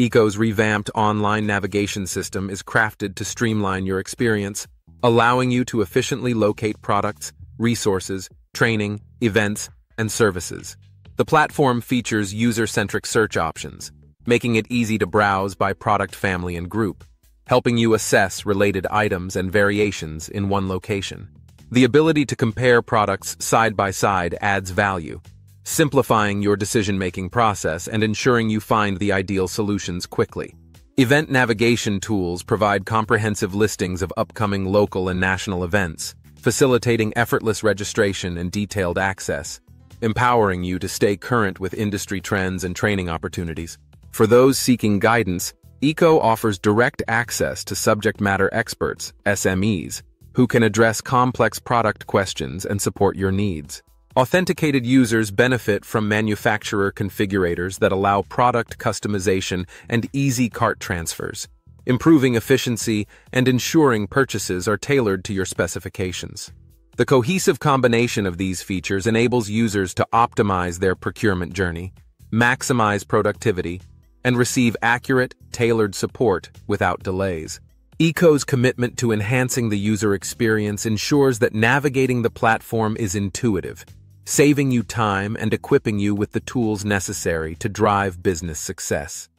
EECO's revamped online navigation system is crafted to streamline your experience, allowing you to efficiently locate products, resources, training, events, and services. The platform features user-centric search options, making it easy to browse by product family and group, helping you assess related items and variations in one location. The ability to compare products side by side adds value, simplifying your decision-making process and ensuring you find the ideal solutions quickly. Event navigation tools provide comprehensive listings of upcoming local and national events, facilitating effortless registration and detailed access, empowering you to stay current with industry trends and training opportunities. For those seeking guidance, EECO offers direct access to subject matter experts, SMEs, who can address complex product questions and support your needs. Authenticated users benefit from manufacturer configurators that allow product customization and easy cart transfers, improving efficiency and ensuring purchases are tailored to your specifications. The cohesive combination of these features enables users to optimize their procurement journey, maximize productivity, and receive accurate, tailored support without delays. EECO's commitment to enhancing the user experience ensures that navigating the platform is intuitive, saving you time and equipping you with the tools necessary to drive business success.